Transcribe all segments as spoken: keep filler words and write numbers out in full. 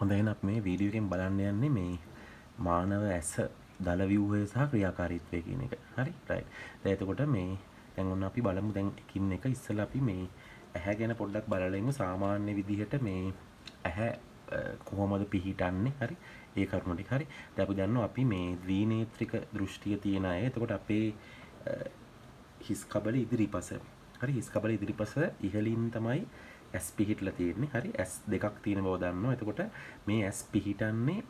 හොඳයින් අප මේ වීඩියෝ එකෙන් බලන්න යන්නේ මේ මානව ඇස දල ව්‍යුහය සහ ක්‍රියාකාරීත්වය කියන එක. හරි right. දැන් එතකොට මේ දැන් ඔන්න අපි බලමු දැන් එකින් එක ඉස්සලා අපි මේ ඇහැ ගැන පොඩ්ඩක් බලලා ඉමු. සාමාන්‍ය විදිහට මේ ඇහැ කොහොමද පිහිටන්නේ? හරි. ඒ කරුණ ටික හරි. දැන් අපි දන්නවා අපි මේ ද්විනේත්‍රික දෘෂ්ටිය තියෙන අය. එතකොට අපේ හිස් කබල ඉදිරිපස. හරි හිස් කබල ඉදිරිපස ඉහළින් තමයි S පිහිටලා තියෙන්නේ. හරි S දෙකක් තියෙන බව දන්නවා. එතකොට මේ S පිහිටන්නේ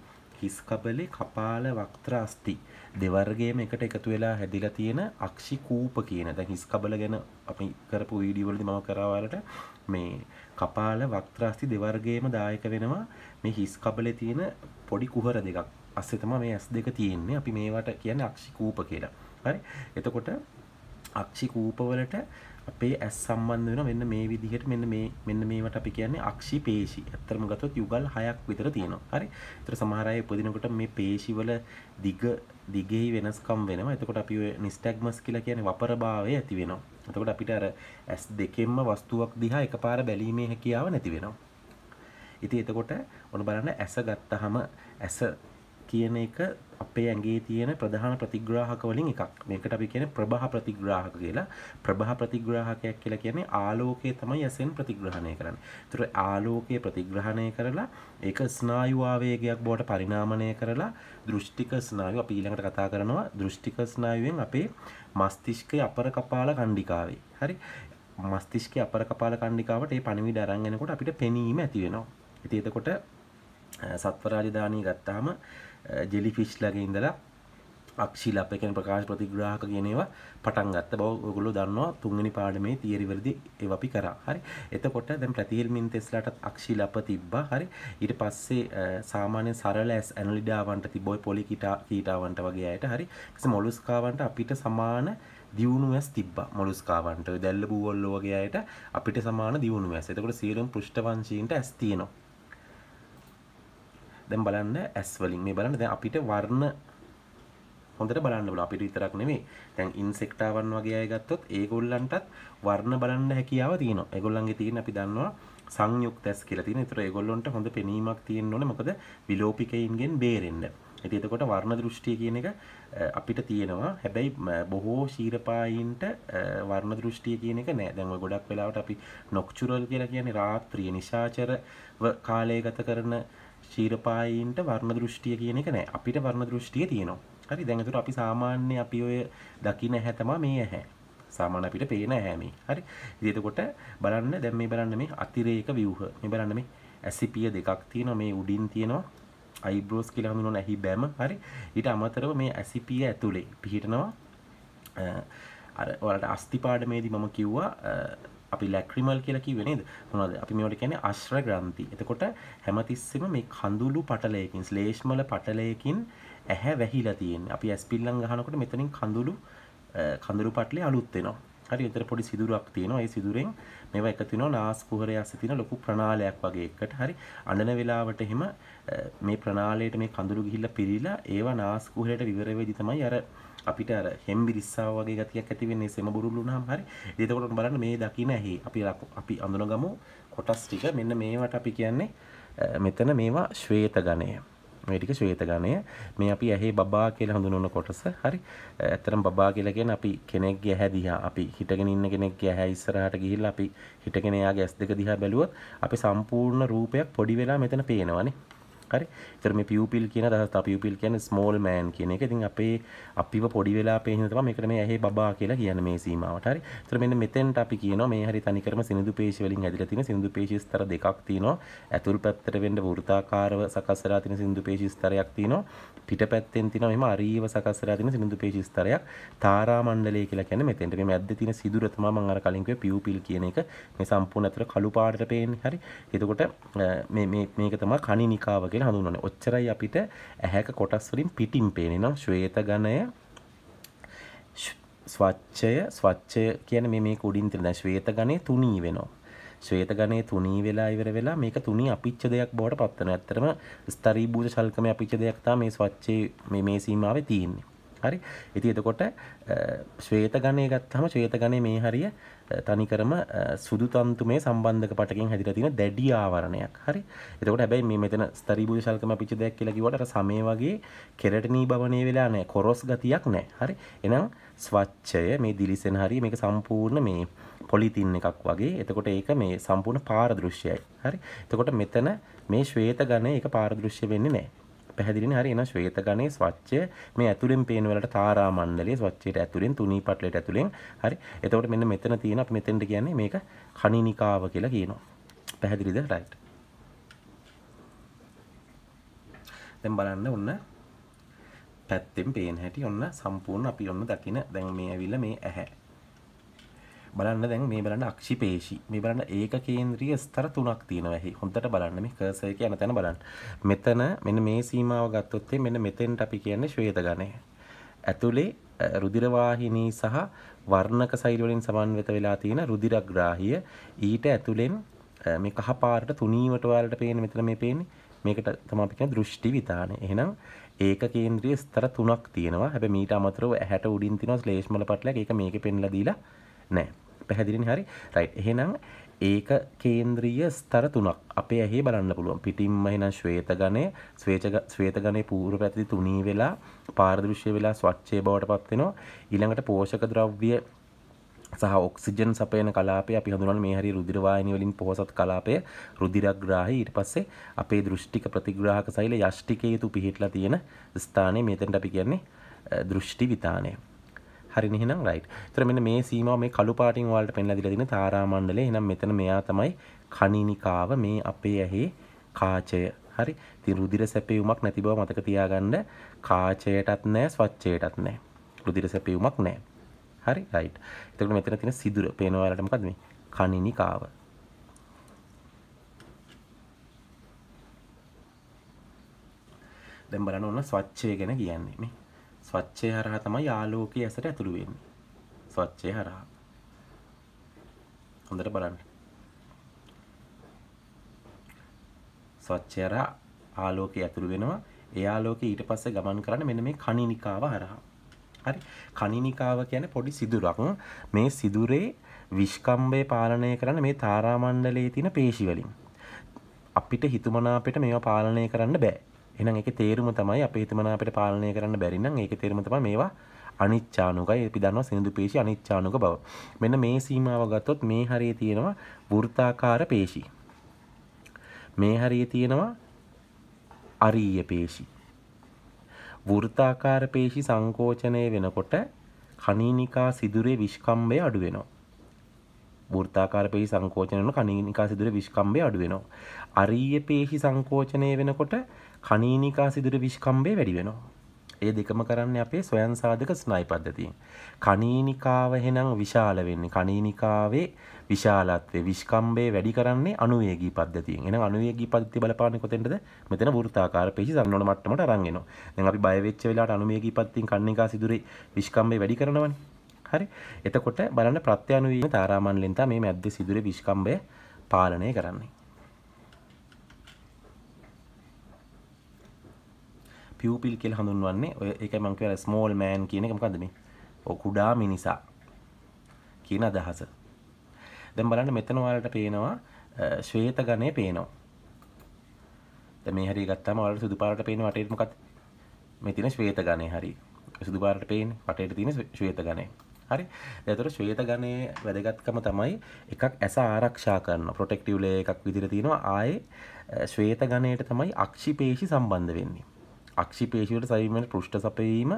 හිස් කබලේ කපාල වක්ත්‍රාස්ති දෙවර්ගයේම එකට එකතු වෙලා හැදිලා තියෙන අක්ෂි කූප කියන. දැන් හිස් කබල ගැන අපි කරපු වීඩියෝ වලදී මම කරා ඔයාලට මේ කපාල වක්ත්‍රාස්ති දෙවර්ගයේම දායක වෙනවා මේ හිස් කබලේ තියෙන පොඩි කුහර දෙකක්. අස්සේ තමයි මේ S දෙක තියෙන්නේ. අපි මේවට කියන්නේ අක්ෂි කූප කියලා. හරි. එතකොට අක්ෂි කූප වලට අපේ ඇස් සම්බන්ධ වෙනවා මෙන්න මේ විදිහට මෙන්න මේ මෙන්න මේවට අපි කියන්නේ අක්ෂි පේශි. අත්‍තරම ගත්තොත් යුගල් හයක් විතර තියෙනවා. හරි. ඒතර සමහර අය උපදිනකොට මේ පේශි වල දිග දිගෙහි වෙනස්කම් වෙනවා. එතකොට අපි ඔය නිස්ටැග්මස් කියලා කියන්නේ වපරභාවය ඇති වෙනවා. එතකොට අපිට අර ඇස් දෙකෙන්ම වස්තුවක් දිහා එකපාර බැලීමේ හැකියාව නැති වෙනවා. ඉතින් එතකොට ඔන්න බලන්න ඇස ගත්තාම ඇස කියන එක අපේ ඇඟේ තියෙන ප්‍රධාන ප්‍රතිග්‍රාහක වලින් එකක්. මේකට අපි කියන්නේ ප්‍රභා ප්‍රතිග්‍රාහක කියලා. ප්‍රභා ප්‍රතිග්‍රාහකයක් කියලා කියන්නේ ආලෝකය තමයි ඇසෙන් ප්‍රතිග්‍රහණය කරන්නේ. ඒතර ආලෝකය ප්‍රතිග්‍රහණය කරලා ඒක ස්නායු ආවේගයක් බවට පරිණාමණය කරලා දෘෂ්ටික ස්නායු අපි ඊළඟට කතා කරනවා දෘෂ්ටික ස්නායුවෙන් අපේ මස්තිෂ්කයේ අපර කපාල කණ්ඩිකාවේ. හරි. මස්තිෂ්කයේ අපර කපාල කණ්ඩිකාවට මේ පණිවිඩ අරන් එනකොට අපිට පෙනීම ඇති වෙනවා. ඉතින් එතකොට සත්ව රාජධානී ගත්තාම ජෙලිෆිෂ් ලගේ ඉඳලා අක්ෂිලප් කියන ප්‍රකාශ ප්‍රතිග්‍රාහක කියන ඒවා පටන් ගත්ත බව ඔයගොල්ලෝ දන්නවා තුන්වෙනි පාඩමේ තියරි වලදී ඒවා අපි කරා. හරි. එතකොට දැන් ප්‍රතිහෙල්මින් තෙස්ලාට අක්ෂිලප් තිබ්බා. හරි. ඊට පස්සේ සාමාන්‍ය සරල ඇස් ඇනලිඩාවන්ට තිබ්බ ඔය පොලි කීටාවන්ට වගේ අයට. හරි. ඊට මොලුස්කාවන්ට අපිට සමාන දියුණු ඇස් තිබ්බා. මොලුස්කාවන්ට ඔය දැල්ල බූවල්ලෝ වගේ අයට අපිට සමාන දියුණු ඇස්. එතකොට සියලුම පෘෂ්ඨ වංශීන්ට ඇස් තියෙනවා. දැන් බලන්න ඇස් වලින් මේ බලන්න දැන් අපිට වර්ණ හොඳට බලන්න බලන්න අපිට විතරක් නෙමෙයි දැන් ඉන්සෙක්ටාවන් වගේ අය ගත්තොත් ඒගොල්ලන්ටත් වර්ණ බලන්න හැකියාව තියෙනවා. ඒගොල්ලන්ගේ තියෙන අපි දන්නවා සංයුක්ත ඇස් කියලා තියෙන. ඒතර ඒගොල්ලොන්ට හොඳ පෙනීමක් තියෙන්න ඕනේ. මොකද විලෝපිකයින්ගෙන් බේරෙන්න. ඉතින් එතකොට වර්ණ දෘෂ්ටිය කියන එක අපිට තියෙනවා. හැබැයි බොහෝ ශීරපායින්ට වර්ණ දෘෂ්ටිය කියන එක නෑ. දැන් ඔය ගොඩක් වෙලාවට අපි නොක්චුරල් කියලා කියන්නේ රාත්‍රියේ නිශාචරව කාලය ගත කරන ශීරපායින්ට වර්ණ දෘෂ්ටිය කියන එක නෑ. අපිට වර්ණ දෘෂ්ටිය තියෙනවා. හරි. දැන් ඒතර අපි සාමාන්‍ය අපි ඔය දකින්න ඇහැ තමයි මේ ඇහැ. සාමාන්‍ය අපිට පේන ඇහැ මේ. හරි. ඉතින් එතකොට බලන්න දැන් මේ බලන්න මේ අතිරේක ව්‍යුහ. මේ බලන්න මේ ඇසිපිය දෙකක් තියෙනවා. මේ උඩින් තියෙනවා අයිබ්‍රෝස් කියලා හඳුනන ඇහි බැම. හරි. ඊට අමතරව මේ ඇසිපිය ඇතුලේ පිහිටනවා අර ඔයාලට අස්ති පාඩමේදී මම කිව්වා අපි ලැක්‍රිමල් කියලා කිව්වේ නේද? මොනවද? අපි මේවට කියන්නේ අශ්‍ර ග්‍රන්ථි. එතකොට හැමතිස්සෙම මේ කඳුළු පටලයකින්, ශ්ලේෂ්මල පටලයකින් ඇහැ වැහිලා තියෙන්නේ. අපි ඇස් පිල්ලම් ගහනකොට මෙතනින් කඳුළු කඳුළු පටලේ අලුත් වෙනවා. හරි. එතන පොඩි සිදුරක් තියෙනවා. ඒ සිදුරෙන් මේවා එකතු වෙනවා. නාස් කුහරය ඇස්සේ තියෙන ලොකු ප්‍රණාලයක් වගේ එකට. හරි. අඬන වෙලාවට එහෙම මේ ප්‍රණාලයට මේ කඳුළු ගිහිල්ලා පිරීලා ඒවා නාස් කුහරයට විවර වෙදි තමයි අර අපිට අර හෙම්බිරිස්සාව වගේ ගතියක් ඇති වෙන්නේ සෙම බුරුළු වුණාම. හරි. එතකොට බලන්න මේ දකින්න ඇහි අපි අපි අඳුනගමු කොටස් ටික. මෙන්න මේවට අපි කියන්නේ මෙතන මේවා ශ්වේත ගණය. මේ ටික ශ්වේත ගණය. මේ අපි ඇහි බබා කියලා හඳුනන කොටස. හරි. ඇත්තටම බබා කියලා කියන්නේ අපි කෙනෙක්ගේ ඇහැ දිහා අපි හිටගෙන ඉන්න කෙනෙක්ගේ ඇහැ ඉස්සරහට ගිහිල්ලා අපි හිටගෙන එයාගේ ඇස් දෙක දිහා බැලුවොත් අපි සම්පූර්ණ රූපයක් පොඩි වෙලා මෙතන පේනවානේ. හරි. ඒතර මේ පියුපිල් කියන දහස් තා පියුපිල් කියන්නේ ස්මෝල් මෑන් කියන එක. ඉතින් අපේ අපිව පොඩි වෙලා පේන තමයි මේකට මේ ඇහි බබා කියලා කියන්නේ මේ සීමාවට. හරි. ඒතර මෙන්න මෙතෙන්ට අපි කියනවා මේ හරි තනිකරම සිනිඳු පේශි වලින් හැදිලා තියෙන සිනිඳු පේශි ස්තර දෙකක් තියෙනවා. ඇතුල් පැත්තට වෙන්න වෘත්තාකාරව සකස් වෙලා තියෙන සිනිඳු පේශි ස්තරයක් තියෙනවා. පිටපැත්තෙන් තියෙනවා මෙහෙම අරීව සකස් වෙලා තියෙන සිනිඳු පේශි ස්තරයක්. තාරා මණ්ඩලය කියලා කියන්නේ මෙතෙන්ට මේ මැද්දේ තියෙන සිදුර තමයි මම අර කලින් කිව්වේ පියුපිල් කියන එක. මේ සම්පූර්ණ අතර කළු පාටට පේන්නේ. හරි. එතකොට මේ මේ මේක තමයි කණිනිකාව හඳුන්වන්නේ. ඔච්චරයි අපිට ඇහැක කොටස් වලින් පිටින් පේන්නේ. නම් ශ්වේත ගණය ස්වච්ඡය ස්වච්ඡය කියන්නේ මේ මේක උඩින් තියෙන දැන් ශ්වේත ගණය තුනී වෙනවා. ශ්වේත ගණය තුනී වෙලා ඉවර වෙලා මේක තුනී අපිච්ච දෙයක් බවට පත් වෙනවා. ඇත්තටම ස්තරී භූත ශල්කමේ අපිච්ච දෙයක් තමයි මේ ස්වච්ඡයේ මේ මේ සීමාවේ තියෙන්නේ. හරි. ඉතින් එතකොට ශ්වේත ඝණය ගත්තාම ශ්වේත ඝණය මේ හරිය තනිකරම සුදු තන්තුමේ සම්බන්ධක පටකින් හැදිලා තියෙන දැඩි ආවරණයක්. හරි. එතකොට හැබැයි මේ මෙතන ස්තරීබුදු ශල්කම පිච්ච දෙයක් කියලා කිව්වට අර සමේ වගේ කෙරටනී භවණේ වෙලා නැහැ. කොරොස් ගතියක් නැහැ. හරි. එහෙනම් ස්වච්ඡය මේ දිලිසෙන හරිය මේක සම්පූර්ණ මේ පොලිතින් එකක් වගේ. එතකොට ඒක මේ සම්පූර්ණ පාරදෘශ්‍යයි. හරි. එතකොට මෙතන මේ ශ්වේත ඝණය ඒක පාරදෘශ්‍ය වෙන්නේ නැහැ. පැහැදිලිනේ. හරි. එහෙනම් ශ්වේත ඝණයේ ස්වච්ඡය මේ ඇතුලෙන් පේන වලට තාරා මණ්ඩලයේ ස්වච්ඡයට ඇතුලෙන් තුනී පටලයට ඇතුලෙන්. හරි. එතකොට මෙන්න මෙතන තියෙන අපි මෙතෙන්ට කියන්නේ මේක කණිනිකාව කියලා කියනවා. පැහැදිලිද? රයිට්. දැන් බලන්න ඔන්න පැත්තෙන් පේන හැටි ඔන්න සම්පූර්ණ අපි ඔන්න දකින දැන් මේ ඇවිල්ලා මේ ඇහැ බලන්න දැන් මේ බලන්න අක්ෂිපේශී මේ බලන්න ඒක කේන්ද්‍රීය ස්තර තුනක් තියෙනවා ඇහි හොඳට බලන්න මේ කර්සර් එක යන තැන බලන්න මෙතන මෙන්න මේ සීමාව ගත්තොත් මෙන්න මෙතෙන්ට අපි කියන්නේ ශ්වේත ඝණය ඇතුලේ රුධිර වාහිනී සහ වර්ණක සෛල වලින් සමන්විත වෙලා තියෙන රුධිරග්‍රාහිය ඊට ඇතුලෙන් මේ කහ පාටට තුනීවට ඔයාලට පේන මෙතන මේ පේන්නේ මේකට තමයි අපි කියන දෘෂ්ටි විතානේ. එහෙනම් ඒක කේන්ද්‍රීය ස්තර තුනක් තියෙනවා. හැබැයි මීට අමතරව ඇහැට උඩින් තියෙනවා ශ්ලේෂ්මල පටලයක්. ඒක මේකේ පෙන්ලා දීලා නැහැ. පැහැදිලිනේ? හරි. රයිට්. එහෙනම් ඒක කේන්ද්‍රීය ස්තර තුනක් අපේ ඇහි බලන්න පුළුවන්. පිටින්ම එහෙනම් ශ්වේත ඝණය, ශ්වේත ඝණයේ පූර්ව පැත්තේ තුනී වෙලා පාරදෘශ්‍ය වෙලා ස්වච්ඡේ බවටපත් වෙනවා. ඊළඟට පෝෂක ද්‍රව්‍ය සහ ඔක්සිජන් සපයන කලාපය අපි හඳුනන මේ හරිය රුධිර වාහිනිය වලින් පොහසත් කලාපය රුධිරග්‍රාහී ඊට පස්සේ අපේ දෘෂ්ටික ප්‍රතිග්‍රාහක සෛල යෂ්ටිකේතු පිහිටලා තියෙන ස්ථානයේ මෙතෙන්ට අපි කියන්නේ දෘෂ්ටි විතානය. හරිනේ? එහෙනම් රයිට්. ඒතර මෙන්න මේ සීමාව මේ කළු පාටින් ඔයාලට පෙන්ලා දීලා තියෙන තාරා මණ්ඩලය. එහෙනම් මෙතන මෙයා තමයි කණිනිකාව මේ අපේ ඇහි කාචය. හරි. ඉතින් රුධිර සැපයුමක් නැති බව මතක තියාගන්න. කාචයටත් නැහැ ස්වච්ඡයටත් නැහැ. රුධිර සැපයුමක් නැහැ. හරි. රයිට්. එතකොට මෙතන තියෙන සිදුර පේනවා ඔයාලට මොකද්ද මේ? කණිනිකාව. දැන් බලන්න ඕන ස්වච්ඡය ගැන කියන්නේ මේ. ස්වච්ඡය හරහා තමයි ආලෝකය ඇසට ඇතුළු වෙන්නේ. ස්වච්ඡය හරහා. හොඳට බලන්න. ස්වච්ඡය හරහා ආලෝකය ඇතුළු වෙනවා. ඒ ආලෝකය ඊට පස්සේ ගමන් කරන්නේ මෙන්න මේ කණිනිකාව හරහා. හරි. කණිනිකාව කියන්නේ පොඩි සිදුරක්. මේ සිදුරේ විස්කම්භය පාලනය කරන මේ තාරා මණ්ඩලයේ තියෙන පේශි වලින් අපිට හිතමනාපට මේවා පාලනය කරන්න බෑ. එහෙනම් ඒකේ තේරුම තමයි අපේ හිතමනාපට පාලනය කරන්න බැරි නම් ඒකේ තේරුම තමයි මේවා අනිච්චානුකයි. අපි දන්නවා සිනිඳු පේශි අනිච්චානුක බව. මෙන්න මේ සීමාව ගත්තොත් මේ හරියේ තියෙනවා වෘත්තාකාර පේශි. මේ හරියේ තියෙනවා අරීය පේශි. වෘත්තාකාර පේශි සංකෝචනය වෙනකොට කණිනිකා සිදුරේ විස්කම්භය අඩු වෙනවා. වෘත්තාකාර පේශි සංකෝචනය වෙනකොට කණිනිකා සිදුරේ විස්කම්භය අඩු වෙනවා. අරීය පේශි සංකෝචනය වෙනකොට කණිනිකා සිදුරේ විස්කම්භය වැඩි වෙනවා. ඒ දෙකම කරන්නේ අපේ ස්වයං සාධක ස්නායු පද්ධතියෙන්. කණිනිකාව එහෙනම් විශාල වෙන්නේ. කණිනිකාවේ විශාලත්වය විස්කම්භය වැඩි කරන්නේ අණුවේගී පද්ධතියෙන්. එහෙනම් අණුවේගී පද්ධතිය බලපාන්නේ කොතෙන්ද? මෙතන වෘත්තාකාර පේශි සංනෝන මට්ටමට අරන් එනවා. දැන් අපි බය වෙච්ච වෙලාවට අණුවේගී පද්ධතියෙන් කණිනිකා සිදුරේ විස්කම්භය වැඩි කරනවනේ. හරි. එතකොට බලන්න ප්‍රත්‍යාණුවීය තාරාමණ්ඩලෙන් තමයි මේ මැද්දේ සිදුරේ විස්කම්භය පාලනය කරන්නේ. පියුපිල් කියලා හඳුන්වන්නේ ඔය ඒකයි මම කියවලා ස්මෝල් මෑන් කියන එක මොකද්ද මේ? ඔය කුඩා මිනිසා කියන අදහස. දැන් බලන්න මෙතන ඔයාලට පේනවා ශ්වේත ඝණය පේනවා. දැන් මේ හරිය ගත්තාම ඔයාලට සුදු පාටට පේන වටේට මොකද්ද? මේ තියෙන ශ්වේත ඝණය හරිය. සුදු පාටට පේන්නේ වටේට තියෙන ශ්වේත ඝණය. හරි. ඒතර ශ්වේත ඝණයේ වැදගත්කම තමයි එකක් ඇස ආරක්ෂා කරන ප්‍රොටෙක්ටිව් ලේයර් එකක් විදිහට තියෙනවා. ආයේ ශ්වේත ඝණයට තමයි අක්ෂිපේශි සම්බන්ධ වෙන්නේ. අක්ෂි පේශියට සවිමෙන් පෘෂ්ඨ සපයීම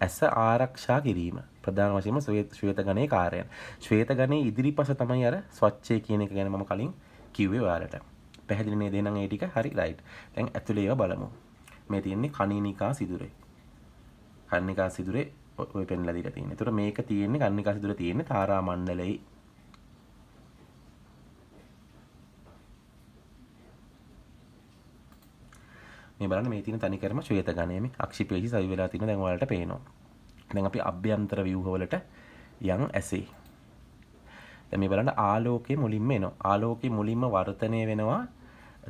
ඇස ආරක්ෂා කිරීම ප්‍රධාන වශයෙන්ම ශ්වේත ඝණයේ කාර්යයන්. ශ්වේත ඝණයේ ඉදිරිපස තමයි අර ස්වච්ඡය කියන එක ගැන මම කලින් කිව්වේ ඔයාලට. පැහැදිලි නේද? එහෙනම් ඒ ටික හරි රයිට්. දැන් ඇතුලේ ඒවා බලමු. මේ තියෙන්නේ කණිනිකා සිදුරේ. කණිනිකා සිදුරේ ඔය පෙන්ලා දීලා තියෙනවා. ඒතර මේක තියෙන්නේ කණිනිකා සිදුරේ තියෙන්නේ තාරා මණ්ඩලයේ. මේ බලන්න මේ තියෙන තනිකරම ශ්වේත ඝණය මේ අක්ෂිපේශි සවි වෙලා තියෙන දැන් ඔයාලට පේනවා. දැන් අපි අභ්‍යන්තර ව්‍යුහ වලට යන් ඇසේ. දැන් මේ බලන්න ආලෝකයේ මුලින්ම එනවා. ආලෝකයේ මුලින්ම වර්තනය වෙනවා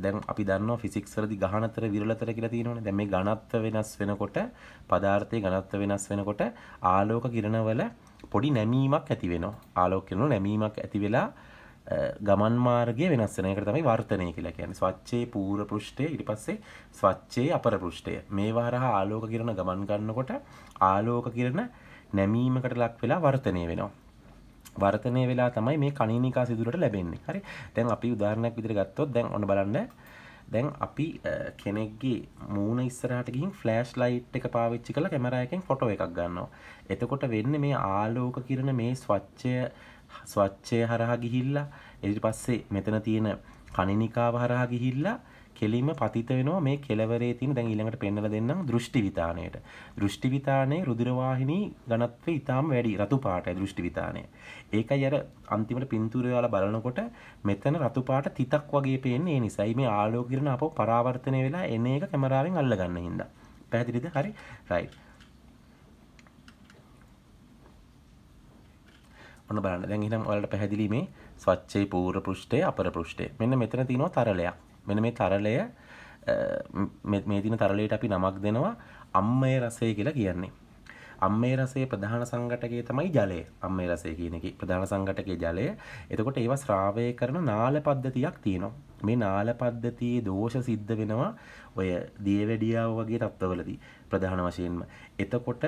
දැන් අපි දන්නවා ෆිසික්ස් වලදී ගහනතර විරලතර කියලා තියෙනවනේ. දැන් මේ ඝනත්ව වෙනස් වෙනකොට පදාර්ථයේ ඝනත්ව වෙනස් වෙනකොට ආලෝක කිරණවල පොඩි නැමීමක් ඇති වෙනවා. ආලෝක කිරණ වල නැමීමක් ඇති වෙලා ගමන් මාර්ගය වෙනස් වෙන එකට තමයි වර්තනය කියලා කියන්නේ. ස්වච්ඡයේ පූර්ව පෘෂ්ඨය ඊට පස්සේ ස්වච්ඡයේ අපර පෘෂ්ඨය. මේවා හරහා ආලෝක කිරණ ගමන් කරනකොට ආලෝක කිරණ නැමීමකට ලක් වෙලා වර්තනය වෙනවා. වර්තනය වෙලා තමයි මේ කණිනිකා සිදුරට ලැබෙන්නේ. හරි. දැන් අපි උදාහරණයක් විදිහට ගත්තොත් දැන් ඔන්න බලන්න. දැන් අපි කෙනෙක්ගේ මූණ ඉස්සරහට ගිහින් ෆ්ලෑෂ් ලයිට් එක පාවිච්චි කරලා කැමරා එකෙන් ෆොටෝ එකක් ගන්නවා. එතකොට වෙන්නේ මේ ආලෝක කිරණ මේ ස්වච්ඡය ස්වච්ඡය හරහා ගිහිල්ලා ඊට පස්සේ මෙතන තියෙන කණිනිකාව හරහා ගිහිල්ලා කෙලින්ම පතිත වෙනවා මේ කෙලවරේ තියෙන. දැන් ඊළඟට පෙන්වලා දෙන්නම් දෘෂ්ටි විතාණයට. දෘෂ්ටි විතාණේ රුධිර වාහිනී ඝනත්වය ඊටාම වැඩි රතු පාටයි දෘෂ්ටි විතාණය. ඒකයි අර අන්තිමට පින්තූරේ වල බලනකොට මෙතන රතු පාට තිතක් වගේ පේන්නේ. ඒ නිසායි මේ ආලෝක කිරණ අපව පරාවර්තනය වෙලා එන එක කැමරාවෙන් අල්ල ගන්න හින්දා. පැහැදිලිද? හරි. රයිට්. ඔන්න බලන්න. දැන් ඊළඟ ඔයාලට පැහැදිලි මේ ස්වච්ඡේ පූර්ව පෘෂ්ඨය අපර පෘෂ්ඨය. මෙන්න මෙතන තියෙනවා තරලයක්. මෙන්න මේ තරලය මේ තියෙන තරලයට අපි නමක් දෙනවා අම්මේ රසය කියලා කියන්නේ. අම්මේ රසයේ ප්‍රධාන සංඝටකය තමයි ජලය. අම්මේ රසය කියන එකේ ප්‍රධාන සංඝටකය ජලය. එතකොට ඒවා ශ්‍රාවය කරන නාල පද්ධතියක් තියෙනවා. මේ නාල පද්ධතියේ දෝෂ සිද්ධ වෙනවා ඔය දියවැඩියාව වගේ තත්ත්වවලදී ප්‍රධාන වශයෙන්ම. එතකොට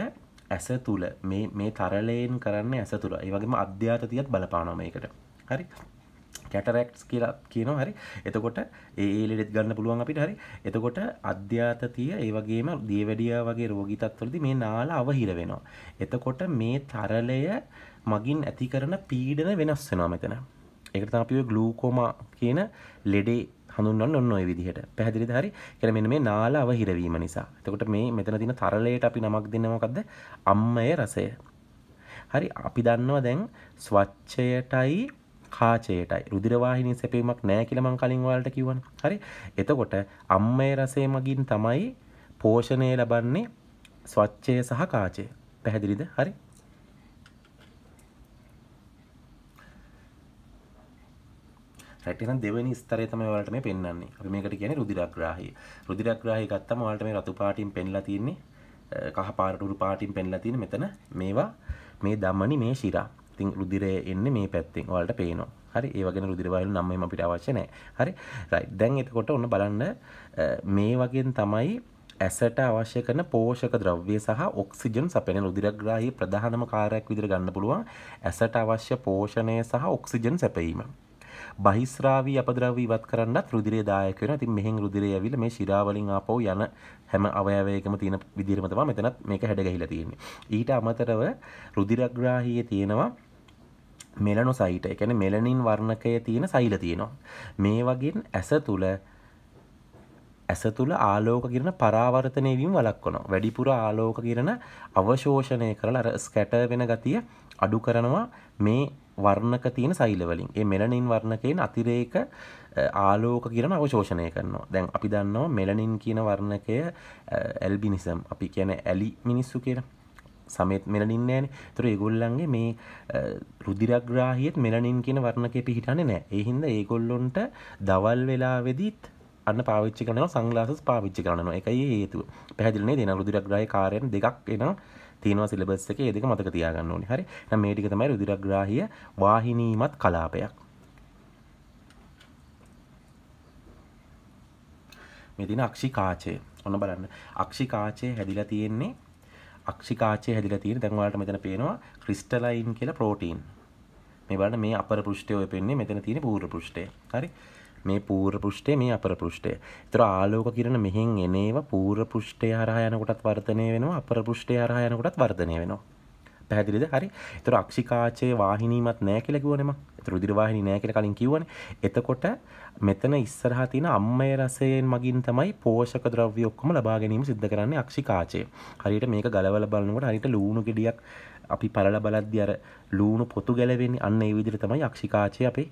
ඇස තුල මේ මේ තරලයෙන් කරන්නේ ඇස තුල. ඒ වගේම අධ්‍යාත්මිකයත් බලපානවා මේකට. හරි. කැටරැක්ට්ස් කියලා කියනවා. හරි. එතකොට ඒ ඒ ලෙඩෙත් ගන්න පුළුවන් අපිට. හරි. එතකොට අධ්‍යාත්මිකය ඒ වගේම දියවැඩියා වගේ රෝගී තත්ත්වවලදී මේ නාල අවහිර වෙනවා. එතකොට මේ තරලය මගින් ඇති කරන පීඩන වෙනස් වෙනවා මෙතන. ඒකට තමයි අපි ඔය ග්ලූකෝමා කියන ලෙඩේ හඳුන්වන්න ඕන ඔය විදිහට. පැහැදිලිද? හරි. කියලා මෙන්න මේ නාල අවහිර වීම නිසා. එතකොට මේ මෙතන තියෙන තරලයට අපි නමක් දෙන්නේ මොකද්ද? අම්මේ රසය. හරි. අපි දන්නවා දැන් ස්වච්ඡයටයි කාචයටයි රුධිර වාහිනිය සැපීමක් නැහැ කියලා මම කලින් ඔයාලට කිව්වනේ. හරි. එතකොට අම්මේ රසය මගින් තමයි පෝෂණය ලබන්නේ ස්වච්ඡය සහ කාචය. පැහැදිලිද? හරි. රයිට්. එහෙනම් දෙවෙනි ස්තරය තමයි ඔයාලට මේ පෙන්වන්නේ. අපි මේකට කියන්නේ රුධිරග්‍රාහී. රුධිරග්‍රාහී ගත්තම ඔයාලට මේ රතු පාටින් පෙන්ලා තියෙන්නේ කහ පාට උරු පාටින් පෙන්ලා තියෙන්නේ මෙතන මේවා මේ දමනි මේ ශිරා. ඉතින් රුධිරය එන්නේ මේ පැත්තෙන් ඔයාලට පේනවා. හරි. ඒ වගේන රුධිර වාහිනිය නම් මේම අපිට අවශ්‍ය නැහැ. හරි. රයිට්. දැන් එතකොට ඔන්න බලන්න මේ වගේන් තමයි ඇසට අවශ්‍ය කරන පෝෂක ද්‍රව්‍ය සහ ඔක්සිජන් සපයන රුධිරග්‍රාහී ප්‍රධානම කාර්යයක් විදිහට ගන්න පුළුවන් ඇසට අවශ්‍ය පෝෂණය සහ ඔක්සිජන් සැපයීම. බහිස්රාවී අපද්‍රව්‍ය ඉවත් කරන්නත් රුධිරය දායක වෙනවා. ඉතින් මෙහෙන් රුධිරය ඇවිල්ලා මේ ශිරා වලින් ආපහු යන හැම අවයවයකම තියෙන විදිහම තමයි මෙතනත් මේක හැඩ ගැහිලා තියෙන්නේ. ඊට අමතරව රුධිරග්‍රාහීයේ තියෙනවා මෙලනොසයිට්. ඒ කියන්නේ මෙලනින් වර්ණකයේ තියෙන සෛල තියෙනවා. මේ වගේන් ඇස තුල ඇස තුල ආලෝක කිරණ පරාවර්තනය වීම වළක්වනවා. වැඩිපුර ආලෝක කිරණ අවශෝෂණය කරලා අර ස්කැටර් වෙන ගතිය අඩු කරනවා මේ වර්ණක තියෙන සෛල වලින්. ඒ මෙලනින් වර්ණකයෙන් අතිරේක ආලෝක කිරණ අවශෝෂණය කරනවා. දැන් අපි දන්නවා මෙලනින් කියන වර්ණකය ඇල්බිනිසම්. අපි කියන්නේ ඇලි මිනිස්සු කියලා. සමෙත් මෙලනින් නැහැනේ. ඒතර ඒගොල්ලන්ගේ මේ රුධිරග්‍රාහියෙත් මෙලනින් කියන වර්ණකය පිහිටන්නේ නැහැ. ඒ හින්දා ඒගොල්ලොන්ට දවල් වෙලාවෙදිත් අන්න පාවිච්චි කරනවා සංග්ලාසස් පාවිච්චි කරනවා. ඒකයි හේතුව. පැහැදිලි නේද? එන රුධිරග්‍රාහී කාර්යයන් දෙකක් එනවා තියෙනවා සිලබස් එකේ. ඒ දෙක මතක තියාගන්න ඕනේ. හරි. එහෙනම් මේ ටික තමයි රුධිරග්‍රාහීය වාහිනීමත් කලාපයක්. මේ දින අක්ෂිකාචය. ඔන්න බලන්න. අක්ෂිකාචය හැදිලා තියෙන්නේ අක්ෂිකාචය හැදිලා තියෙන්නේ දැන් ඔයාලට මෙතන පේනවා ක්‍රිස්ටලයින් කියලා ප්‍රෝටීන්. මේ බලන්න මේ අපර පෘෂ්ඨය ඔය පෙන්නේ මෙතන තියෙන පූර්ව පෘෂ්ඨය. හරි. මේ පූර්ව පෘෂ්ඨය මේ අපර පෘෂ්ඨය. ඒතර ආලෝක කිරණ මෙහෙන් එනේව පූර්ව පෘෂ්ඨය හරහා යනකොටත් වර්ධනය වෙනවා අපර පෘෂ්ඨය හරහා යනකොටත් වර්ධනය වෙනවා. පැහැදිලිද? හරි. ඒතර අක්ෂිකාචයේ වාහිනීමක් නැහැ කියලා කිව්වනේ මම. ඒතර රුධිර වාහිනී නැහැ කියලා කලින් කිව්වනේ. එතකොට මෙතන ඉස්සරහා තියෙන අම්මේ රසයෙන් මගින් තමයි පෝෂක ද්‍රව්‍ය ඔක්කොම ලබා ගැනීම සිද්ධ කරන්නේ අක්ෂිකාචයේ. හරියට මේක ගලවලා බලනකොට හරියට ලූණු ගෙඩියක් අපි පළලා බලද්දී අර ලූණු පොතු ගැලවෙන්නේ අන්න ඒ විදිහට තමයි අක්ෂිකාචයේ අපේ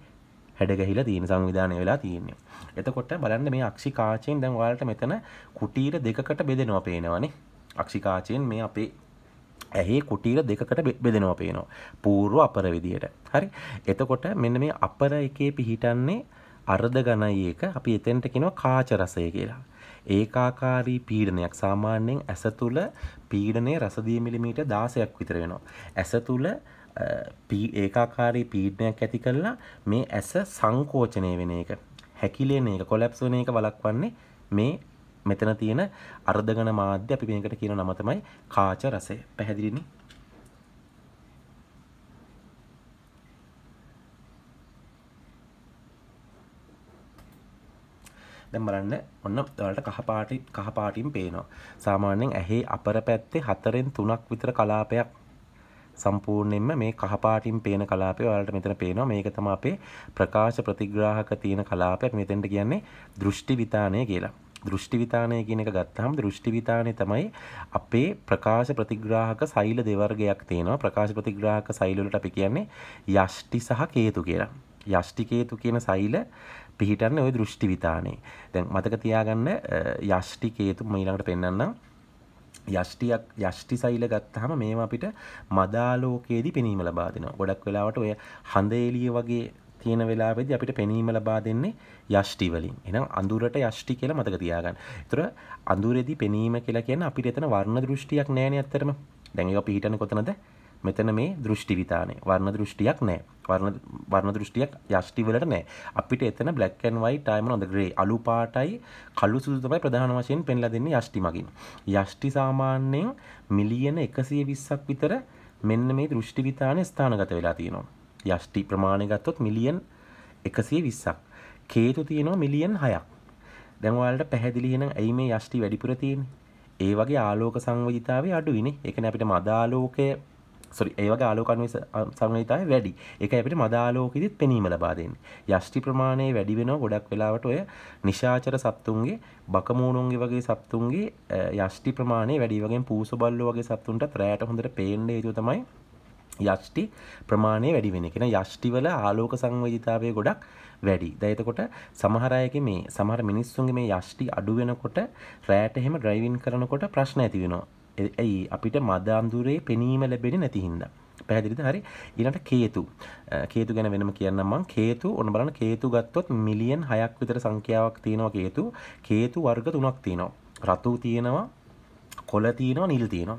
හැඩ ගැහිලා තියෙන සංවිධානය වෙලා තියෙන්නේ. එතකොට බලන්න මේ අක්ෂිකාචයෙන් දැන් ඔයාලට මෙතන කුටීර දෙකකට බෙදෙනවා පේනවනේ. අක්ෂිකාචයෙන් මේ අපේ ඇහි කුටීර දෙකකට බෙදෙනවා පේනවා. පූර්ව අපර විදියට. හරි. එතකොට මෙන්න මේ අපර එකේ පිහිටන්නේ අර්ධ ඝනයක අපි එතෙන්ට කියනවා කාච රසය කියලා. ඒකාකාරී පීඩනයක් සාමාන්‍යයෙන් ඇස තුල පීඩනය රස දී මිලිමීටර් දහසක් විතර වෙනවා. ඇස තුල ඒකාකාරී පීඩනයක් ඇති කළා මේ ඇස සංකෝචනය වෙන එක, හැකිලෙන එක, කොලැප්ස් වෙන එක වළක්වන්නේ මේ මෙතන තියෙන අර්ධ ඝන මාධ්‍ය. අපි මේකට කියන නම තමයි කාච රසය. පැහැදිලිනේ? දැන් බලන්න ඔන්න ඔයාලට කහ පාටි කහ පාටින් පේනවා. සාමාන්‍යයෙන් ඇහි අපර පැත්තේ හතරෙන් තුනක් විතර කලාපයක් සම්පූර්ණයෙන්ම මේ කහ පාටින් පේන කලාපය ඔයාලට මෙතන පේනවා. මේක තමයි අපේ ප්‍රකාශ ප්‍රතිග්‍රාහක තියෙන කලාපයක්. මෙතෙන්ට කියන්නේ දෘෂ්ටි විතාණය කියලා. දෘෂ්ටි විතාණය කියන එක ගත්තාම දෘෂ්ටි විතාණය තමයි අපේ ප්‍රකාශ ප්‍රතිග්‍රාහක සෛල දෙවර්ගයක් තියෙනවා. ප්‍රකාශ ප්‍රතිග්‍රාහක සෛල වලට අපි කියන්නේ යෂ්ටි සහ කේතු කියලා. යෂ්ටි කේතු කියන සෛල පිහිටන්නේ ওই දෘෂ්ටි විතානේ. දැන් මතක තියාගන්න යෂ්ටි කේතු මම ඊළඟට පෙන්නන්නම්. යෂ්ටියක් යෂ්ටි සෛල ගත්තාම මේවා අපිට මදාලෝකයේදී පෙනීම ලබා දෙනවා. ගොඩක් වෙලාවට ඔය හඳ එළිය වගේ තියෙන වෙලාවෙදී අපිට පෙනීම ලබා දෙන්නේ යෂ්ටි වලින්. එහෙනම් අඳුරට යෂ්ටි කියලා මතක තියාගන්න. ඒතර අඳුරේදී පෙනීම කියලා කියන්නේ අපිට එතන වර්ණ දෘෂ්ටියක් නැහැනේ ඇත්තටම. දැන් ඒක පිහිටන්නේ කොතනද? මෙතන මේ දෘෂ්ටි විතානේ. වර්ණ දෘෂ්ටියක් නැහැ. වර්ණ වර්ණ දෘෂ්ටියක් යෂ්ටි වලට නැහැ. අපිට එතන black and white, diamond on the grey, අලු පාටයි කළු සුදු තමයි ප්‍රධාන වශයෙන් පෙන්ලා දෙන්නේ යෂ්ටි මගින්. යෂ්ටි සාමාන්‍යයෙන් මිලියන එකසිය විස්සක් විතර මෙන්න මේ දෘෂ්ටි විතානේ ස්ථානගත වෙලා තියෙනවා. යෂ්ටි ප්‍රමාණය ගත්තොත් මිලියන් එකසිය විස්සක්. කේතු තියෙනවා මිලියන් හයක්. දැන් ඔයාලට පැහැදිලි වෙන ඇයි මේ යෂ්ටි වැඩිපුර තියෙන්නේ? ඒ වගේ ආලෝක සංවේදීතාවය අඩුයිනේ. ඒ කියන්නේ අපිට මදාලෝකය සොරි ඒ වගේ ආලෝක අණු සංවේදීතාවය වැඩි. ඒකයි අපිට මදාලෝකෙදිත් පෙනීම ලබා දෙන්නේ. යෂ්ටි ප්‍රමාණය වැඩි වෙනවා. ගොඩක් වෙලාවට ඔය නිශාචර සත්තුන්ගේ, බකමූණුන්ගේ වගේ සත්තුන්ගේ යෂ්ටි ප්‍රමාණය වැඩි. වගේම පූසබල්ලෝ වගේ සත්තුන්ටත් රැයට හොඳට පේන්නේ හේතුව තමයි යෂ්ටි ප්‍රමාණය වැඩි වෙන එක. කියන යෂ්ටි වල ආලෝක සංවේදීතාවය ගොඩක් වැඩි. දැන් එතකොට සමහර අයගේ මේ සමහර මිනිස්සුන්ගේ මේ යෂ්ටි අඩු වෙනකොට රැයට එහෙම ඩ්‍රයිවින් කරනකොට ප්‍රශ්න ඇති වෙනවා. ඇයි අපිට මද අඳුරේ පෙනීම ලැබෙන්නේ නැති හින්දා. පැහැදිලිද? හරි. ඊළඟට කේතු. කේතු ගැන වෙනම කියන්නම් මම. කේතු ඔන්න බලන්න කේතු ගත්තොත් මිලියන් හයක් විතර සංඛ්‍යාවක් තියෙනවා කේතු. කේතු වර්ග තුනක් තියෙනවා. රතු තියෙනවා, කොළ තියෙනවා, නිල් තියෙනවා.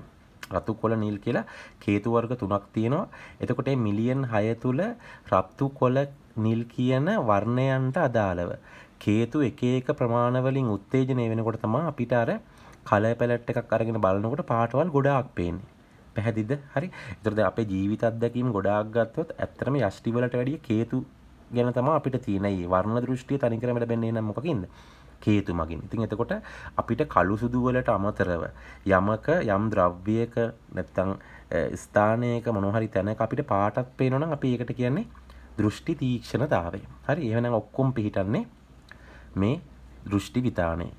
රතු කොළ නිල් කියලා කේතු වර්ග තුනක් තියෙනවා. එතකොට මේ මිලියන් හය තුල රතු කොළ නිල් කියන වර්ණයන්ට අදාළව කේතු එක එක ප්‍රමාණ වලින් උත්තේජනය වෙනකොට තමයි අපිට අර කලර් පැලට් එකක් අරගෙන බලනකොට පාටවල් ගොඩාක් පේන්නේ. පැහැදිලිද? හරි. ඒතර දැන් අපේ ජීවිත අත්දැකීම් ගොඩාක් ගත්තොත් ඇත්තටම යෂ්ටි වලට වැඩිය කේතු ගැන තමයි අපිට තියෙන ඒ වර්ණ දෘෂ්ටිය තනිකරම ලැබෙන්නේ නම් මොකකින්ද? කේතු මගින්. ඉතින් එතකොට අපිට කළු සුදු වලට අමතරව යමක යම් ද්‍රව්‍යයක නැත්නම් ස්ථානයක මොනවා හරි තැනක අපිට පාටක් පේනවා නම් අපි ඒකට කියන්නේ දෘෂ්ටි තීක්ෂණතාවය. හරි. එහෙනම් ඔක්කොම පිහිටන්නේ මේ දෘෂ්ටි විතානේ.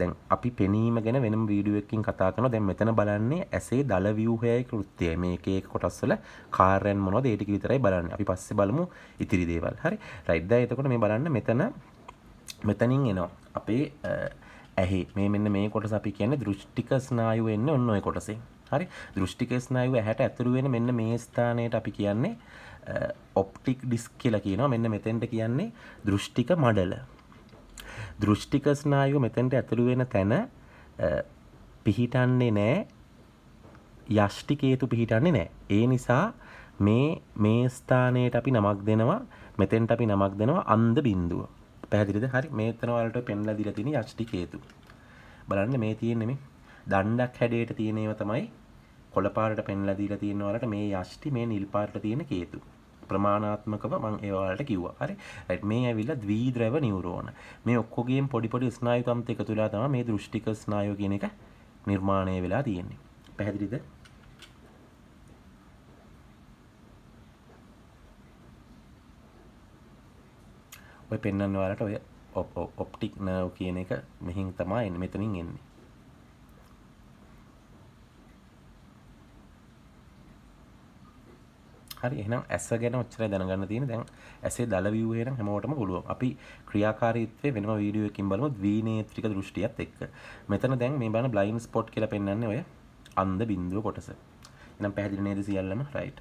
දැන් අපි පෙනීම ගැන වෙනම වීඩියෝ එකකින් කතා කරනවා. දැන් මෙතන බලන්නේ ඇසේ දල ව්‍යුහයයි කෘත්‍යය. මේකේ එක කොටස්වල කාර්යයන් මොනවද? ඒ ටික විතරයි බලන්නේ. අපි පස්සේ බලමු ඉතිරි දේවල්. හරි. රයිට්. දැන් එතකොට මේ බලන්න මෙතන මෙතනින් එනවා. අපේ ඇහි මේ මෙන්න මේ කොටස අපි කියන්නේ දෘෂ්ටික ස්නායුව එන්නේ ඔන්න ඔය කොටසේ. හරි. දෘෂ්ටික ස්නායුව ඇහැට ඇතුළු වෙන මෙන්න මේ ස්ථානයට අපි කියන්නේ ඔප්ටික් ඩිස්ක් කියලා කියනවා. මෙන්න මෙතෙන්ට කියන්නේ දෘෂ්ටික මඩල. දෘෂ්ටික ස්නායුව මෙතෙන්ට ඇතුළු වෙන තැන පිහිටන්නේ නැහැ යෂ්ටි කේතු පිහිටන්නේ නැහැ. ඒ නිසා මේ මේ ස්ථානයට අපි නමක් දෙනවා මෙතෙන්ට අපි නමක් දෙනවා අන්ධ බිඳුව. පැහැදිලිද? හරි. මේතන වලට පෙන්ලා දීලා තියෙන යෂ්ටි කේතු. බලන්න මේ තියෙන්නේ මේ දණ්ඩක් හැඩයට තියෙන ඒවා තමයි කොළ පාටට පෙන්ලා දීලා තියෙන වලට මේ යෂ්ටි මේ නිල් පාටට තියෙන කේතු. ප්‍රමාණාත්මකව මම ඒ වලට කිව්වා. හරි. රයිට්. මේ ඇවිල්ලා ද්විද්‍රව නියුරෝන. මේ ඔක්කොගෙම පොඩි පොඩි ස්නායු තන්ත එකතු වෙලා තමයි මේ දෘෂ්ටික ස්නායු කියන එක නිර්මාණය වෙලා තියෙන්නේ. පැහැදිලිද? ඔය පෙන්වන්න වලට ඔය ඔප්ටික් නර්ව් කියන එක මෙහින් තමයි එන්නේ. මෙතනින් එන්නේ. හරි. එහෙනම් ඇස ගැන ඔච්චරයි දැනගන්න තියෙන්නේ. දැන් ඇසේ දල ව්‍යුහය නම් හැමෝටම පුළුවන්. අපි ක්‍රියාකාරීත්වයේ වෙනම වීඩියෝ එකකින් බලමු ද්විනේත්‍රික දෘෂ්ටියත් එක්ක. මෙතන දැන් මේ බලන බ්ලයින්ඩ් ස්පොට් කියලා පෙන්වන්නේ ඔය අන්ධ බිඳුව කොටස. එහෙනම් පැහැදිලි නේද සියල්ලම? රයිට්.